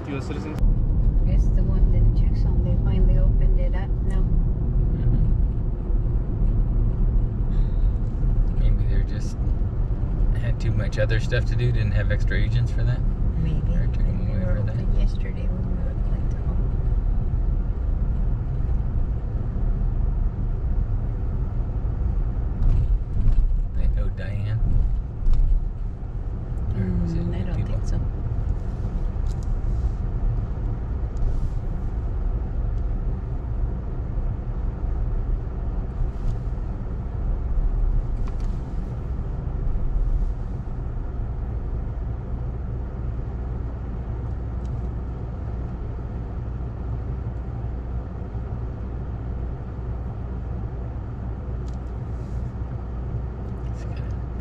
with U.S. citizens? It's the one in Tucson. They finally opened it up now. Mm-hmm. Maybe they're just had too much other stuff to do. Didn't have extra agents for that. Maybe. Or took them away for that. Yesterday when we were going to home. They owed Diane. Or was it I don't people? Think so.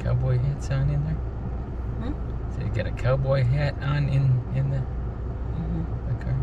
Cowboy hats on in there? Hmm? So you got a cowboy hat on in the, the car?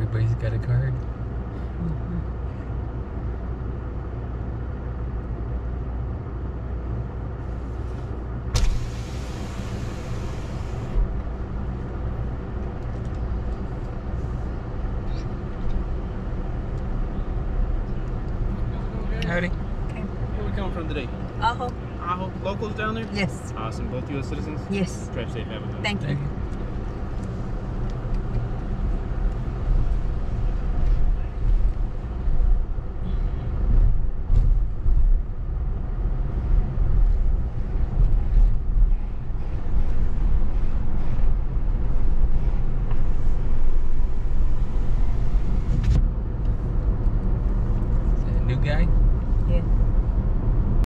Everybody's got a card. Howdy. Okay. Where are we coming from today? Ajo. Ajo. Locals down there? Yes. Awesome. Both U.S. citizens? Yes. Drive safe. Have a good day. Thank you.